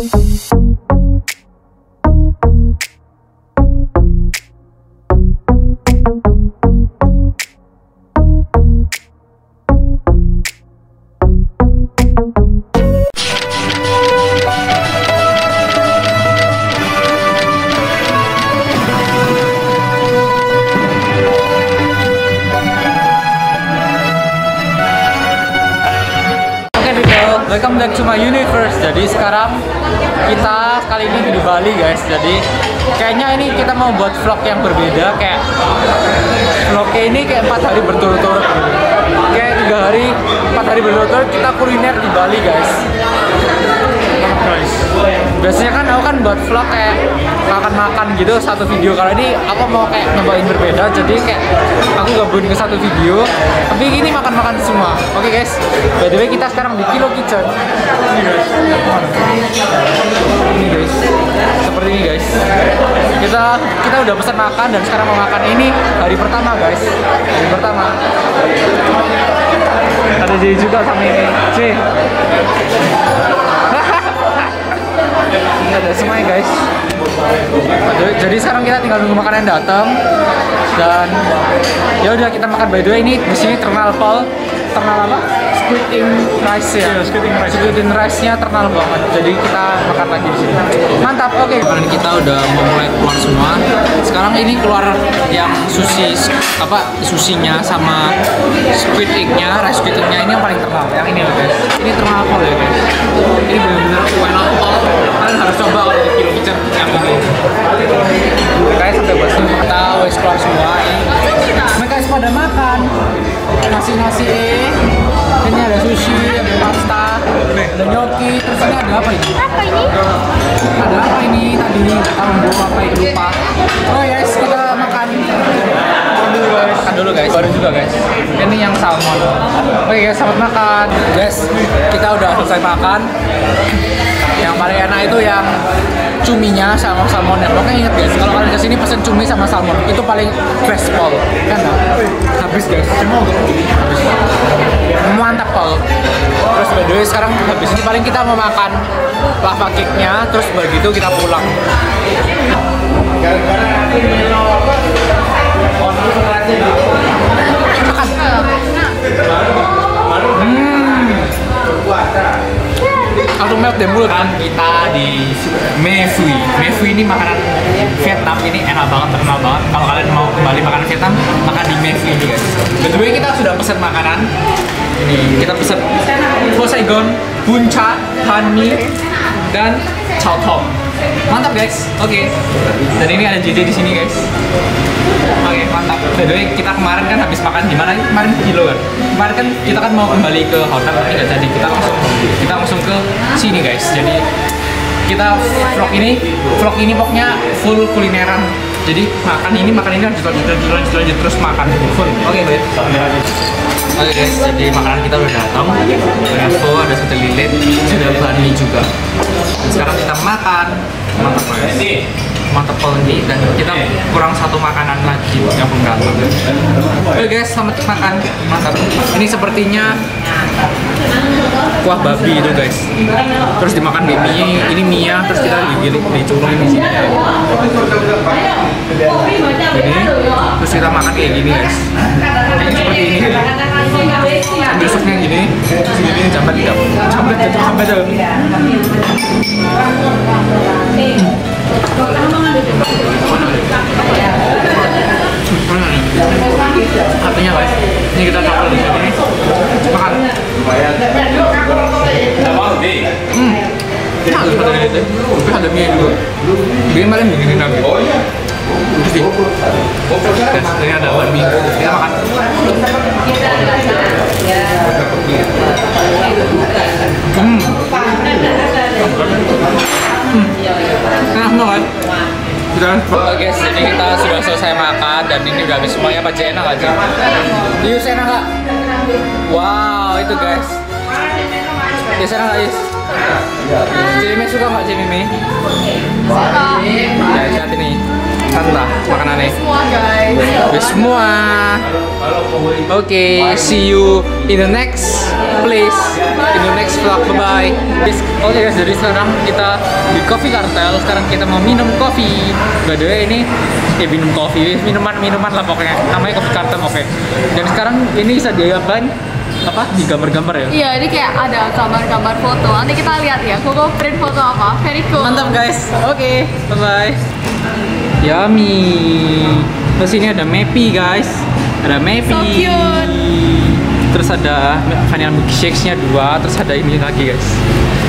Welcome back to my universe. Jadi sekarang kita kali ini di Bali, guys. Jadi kayaknya ini kita mau buat vlog yang berbeda, kayak vlognya ini kayak 4 hari berturut-turut, kayak 4 hari berturut-turut kita kuliner di Bali, guys. Biasanya kan aku buat vlog kayak makan-makan gitu satu video. Kali ini aku mau kayak nyobain berbeda, jadi kayak aku gabungin ke satu video, tapi ini makan-makan semua. Oke, guys, by the way kita sekarang di Kilo Kitchen. Ini, guys, seperti ini, guys. Kita udah pesan makan dan sekarang mau makan. Ini hari pertama, guys, hari pertama. Ada J juga sama ini C. Ini ada semuanya, guys. Jadi sekarang kita tinggal nunggu makanan datang dan ya udah kita makan. By the way, ini di sini terkenal pol, terkenal apa? Squid in rice ya. Yeah, squid in rice-nya terkenal banget. Jadi kita makan lagi di sini. Mantap. Oke. Kemarin kita udah mulai keluar semua. Sekarang ini keluar yang sushi apa? Sushinya sama squid egg-nya, rice squid egg-nya ini yang paling terkenal. Yang ini loh, guys. Ini terkenal pol ya, guys. Ini benar-benar enak pol. Kalian harus coba kalau di Kilo Kitchen yang ini. Guys, sampai buat kita wes keluar semua. Mereka pada makan nasi-nasi, ini ada sushi, ada pasta, ada gnocchi. Terus ini ada apa ini? Apa ini? Ada apa ini? Tadi orang bawa apa itu lupa. Oh yes, kita makan dulu, guys. Makan dulu, guys. Baru juga, guys. Ini yang salmon. Oke, guys, selamat makan. Guys, kita udah selesai makan. Yang paling enak itu yang cuminya sama salmonnya. Pokoknya inget, guys, kalau kalian kesini pesen cumi sama salmon itu paling best, Paul. Kan habis, guys, semua habis. Mantap, Paul. Terus by the way sekarang habis ini paling kita mau makan lava cake-nya, terus begitu kita pulang. Langsung melt deh mulut. Kita di Mevui. Mevui ini makanan Vietnam, ini enak banget, terkenal banget. Kalau kalian mau kembali makanan Vietnam, makan di Mevui ini, guys. Betul, kita sudah pesan makanan. Ini kita pesan Pho Saigon, Bun Cha, Han Mi, dan Chow Tom. Mantap, guys. Oke. Dan ini ada JJ di sini, guys. Oke, mantap. Betul, kita kemarin kan habis makan di mana? Kemarin di Kilo kan. Kemarin kan kita kan mau kembali ke hotel tapi nggak jadi. Kita langsung ke sini, guys. Jadi kita vlog ini pokoknya full kulineran. Jadi makan ini lanjut terus makan full. Oke, guys. Oke, guys, jadi makanan kita udah datang. Ada sate lilit, ada bani juga. Dan sekarang kita makan. Mantap, guys. Mantap banget. Dan kita kurang satu makanan lagi yang belum datang. Oke, guys, selamat makan. Mantap. Ini sepertinya kuah babi itu, guys. Terus dimakan di mie, ini mie-nya terus kita digiling, dicurangin di sini. Jadi terus kita makan kayak gini, guys. Kayak seperti ini. Besoknya gini, terus gini jambret. Artinya, guys, ini kita coba di sini. Makan. Ada mie juga. Mie malam begini lagi. Ini ada mie. Kita makan. Enak banget. Oke, guys, jadi kita sudah selesai makan dan ini udah habis semuanya. Apa enak aja? Yus, enak gak? Wow, itu, guys. Yus, enak gak, Yus? Cimime suka gak, Cimime? Suka. Ya, lihat ini. Kan lah, makan sana nih. Semua guys. Semua. Oke, see you in the next place, in the next vlog. Bye bye. Oke guys, jadi sekarang kita di Coffee Cartel. Sekarang kita mau minum kopi. By the way ini ya minum kopi, minuman lah pokoknya. Namanya Coffee Cartel, oke. Dan sekarang ini bisa diapain? Apa di gambar-gambar ya? Iya, ini kayak ada gambar-gambar foto. Nanti kita lihat ya, Koko print foto apa? Very cool. Mantap guys. Oke, bye-bye. Yummy. Terus ini ada Mepi guys. Ada Mepi. So cute. Terus ada vanilla milkshake-nya 2, terus ada ini lagi guys.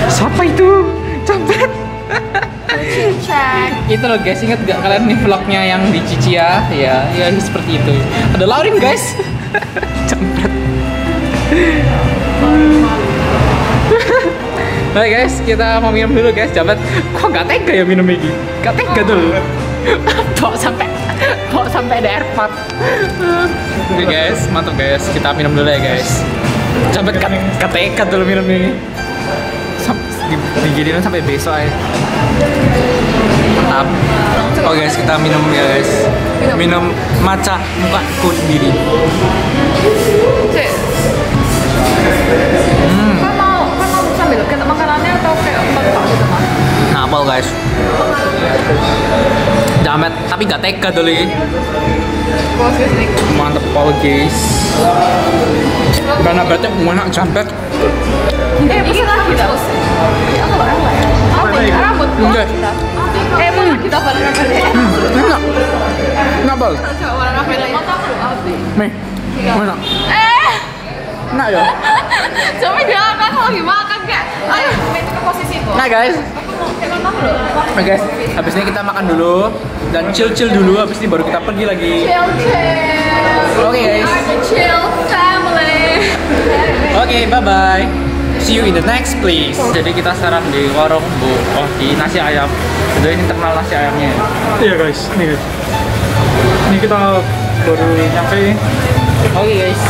Siapa itu? Capek. Itu loh guys, ingat gak kalian nih vlognya yang di Cicia? Ya, ya seperti itu. Ada Laurin guys. Capek. Baik guys, kita mau minum dulu guys. Jabat, kok gak tega ya minum ini? Gak tega dulu. Bawa sampai di airport. Oke guys, mantap guys. Kita minum dulu ya guys. Jabat gak tega dulu minum ini. Digiliran sampai besok ya. Mantap. Oke guys, kita minum ya guys. Minum matcha muka ku sendiri. Kan mau sambil kita makanannya atau kayak tempat gitu mas? Napol guys. Jamet tapi gak tega dulu ini. Mantep pol guys. Karena berarti enak jamet. Pesan lagi tak? Aku barang lah. Rambut. Mau kita barang apa deh? Enak. Napol. Nih. Enak. Enak ya? Coba jangan kan kalau lagi makan kayak ayo ke posisi itu. Nah guys, nah guys, habis ini kita makan dulu dan chill-chill dulu, habis ini baru kita pergi lagi. Chill-chill. Oke guys, chill family. Oke, bye-bye. See you in the next place. Jadi kita sekarang di warung Bu Oki nasi ayam. Jadi ini terkenal nasi ayamnya. Iya guys, ini guys. Ini kita baru nyampe. Oke guys,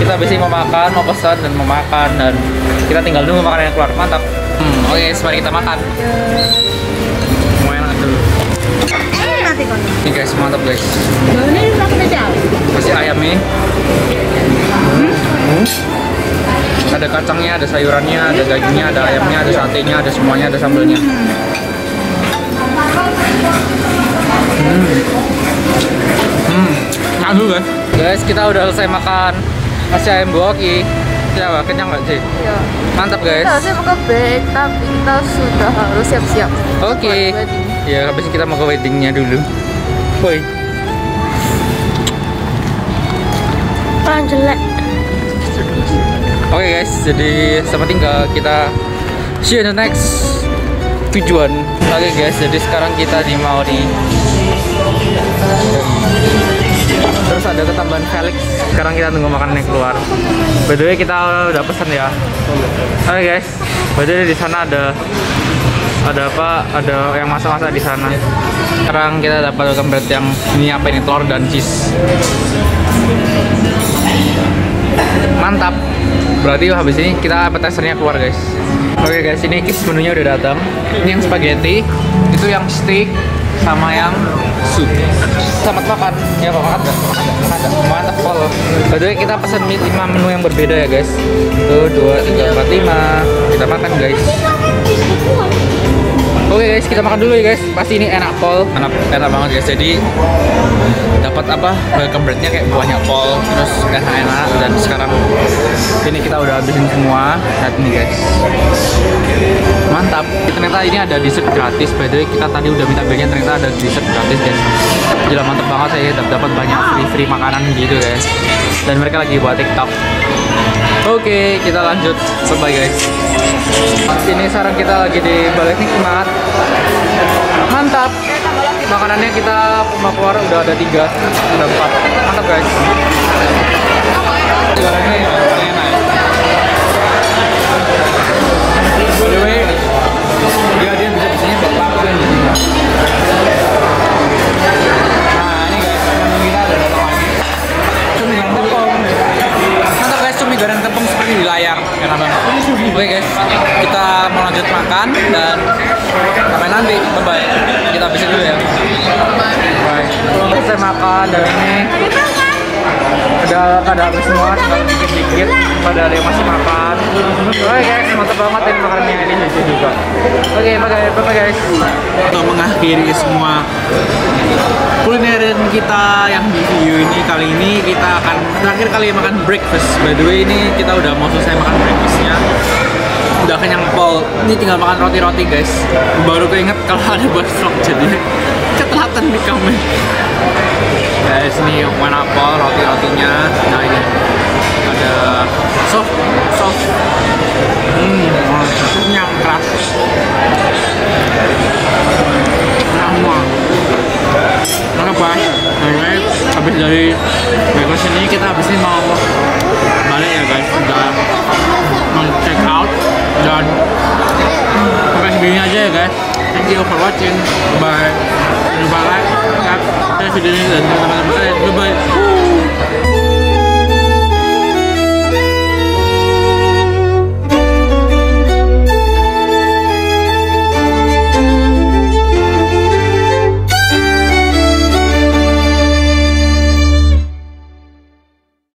kita biasanya mau makan, mau pesan dan mau makan, dan kita tinggal nunggu makanan yang keluar. Mantap. Oke guys, mari kita makan. Mau enak dulu. Ini guys, mantap guys. Nasi ayamnya. Ada kacangnya, ada sayurannya, ada dagingnya, ada ayamnya, ada satenya, ada semuanya, ada sambelnya. Aduh guys, kita udah selesai makan nasi ayam Bu Oki. Siapa? Kenyang gak sih? Iya. Mantap guys. Kita harusnya mau ke bed, tapi kita sudah harus siap-siap. Oke. Ya, habis kita mau ke weddingnya dulu. Woi. Kurang jelek. Oke guys, jadi sampai tinggal kita see you in the next tujuan. Oke guys, jadi sekarang kita di Mauri. Terus ada ketambahan Felix. Sekarang kita tunggu makanannya keluar. By the way, kita udah pesan ya. Oke guys. By the way, di sana ada apa? Ada yang masak-masak di sana. Sekarang kita dapat welcome bread yang ini apa ini? Telur dan cheese. Mantap. Berarti habis ini kita appetizer-nya keluar, guys. Oke guys, ini kids menunya udah datang. Ini yang spaghetti, itu yang steak sama yang sup. Selamat makan. Ya, makan enggak? Makan. Mantap pol. By the way, kita pesan 5 menu yang berbeda ya, guys. 1 2 3 4 5. Kita makan, guys. Oke guys, kita makan dulu ya, guys. Pasti ini enak pol. Enak banget, guys. Jadi dapat apa? Welcome bread-nya kayak buahnya pol, terus enak-enak, dan sekarang ini kita udah habisin semua. Lihat nih, guys. Mantap. Ternyata ini ada dessert gratis. By the way, kita tadi udah minta bagnya, ternyata ada dessert gratis, guys. Gila, mantep banget. Saya dapat banyak free makanan gitu, guys. Dan mereka lagi buat TikTok. Oke, kita lanjut. Bye guys. Ini sekarang kita lagi di Bali Nikmat. Mantap. Makanannya kita keluar udah ada 3, udah 4. Mantap guys. Sekarangnya enak ya. By the way, dia bisa-bisanya bapak tuh yang jadinya. Nah, ini guys, menu kita ada lagi. Cumi goreng tepung. Mantap guys, cumi goreng tepung seperti di layar. Enak banget. Oke guys, kita mau lanjut makan dan sampai nanti. Bye-bye. Kita habisin dulu ya. Bye. Bye. masakan dari ini ada habis semua, cuma dikit-dikit pada ada yang masih makan. Oke guys, mantap banget ini makanannya ini juga. Oke, bye guys. Untuk mengakhiri semua kulineran kita yang di video ini, kali ini kita akan terakhir kali makan breakfast. By the way, ini kita udah mau selesai makan breakfastnya. Udah kenyang pol, ini tinggal makan roti-roti guys. Baru keinget kalau ada buat vlog jadi ketelatan di kamera. Guys, ini warna pol roti-rotinya. Nah ini ada soft. Kenyang keras. Enak banget. Guys, habis dari breakfast ini kita habisin mau balik ya guys. Udah check out dan sampai segini aja ya guys. Thank you for watching. Bye. Jangan lupa like, subscribe, share video ini dan